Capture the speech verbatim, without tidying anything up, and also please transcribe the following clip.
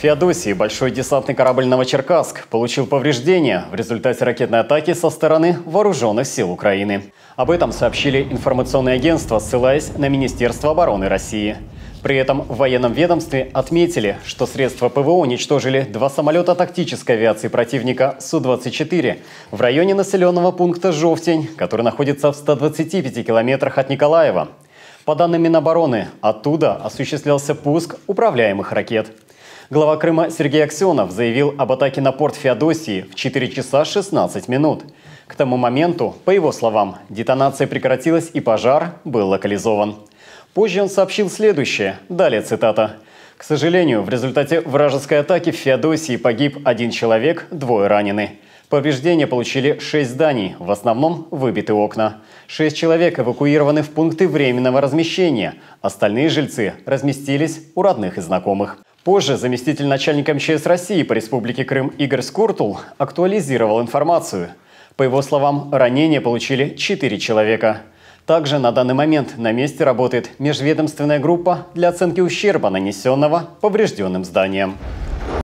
В Феодосии большой десантный корабль «Новочеркасск» получил повреждения в результате ракетной атаки со стороны Вооруженных сил Украины. Об этом сообщили информационные агентства, ссылаясь на Министерство обороны России. При этом в военном ведомстве отметили, что средства ПВО уничтожили два самолета тактической авиации противника Су двадцать четыре в районе населенного пункта Жовтень, который находится в ста двадцати пяти километрах от Николаева. По данным Минобороны, оттуда осуществлялся пуск управляемых ракет. Глава Крыма Сергей Аксенов заявил об атаке на порт Феодосии в четыре часа шестнадцать минут. К тому моменту, по его словам, детонация прекратилась и пожар был локализован. Позже он сообщил следующее. Далее цитата. «К сожалению, в результате вражеской атаки в Феодосии погиб один человек, двое ранены. Повреждения получили шесть зданий, в основном выбиты окна. Шесть человек эвакуированы в пункты временного размещения. Остальные жильцы разместились у родных и знакомых». Позже заместитель начальника МЧС России по Республике Крым Игорь Скуртул актуализировал информацию. По его словам, ранения получили четыре человека. Также на данный момент на месте работает межведомственная группа для оценки ущерба, нанесенного поврежденным зданиям.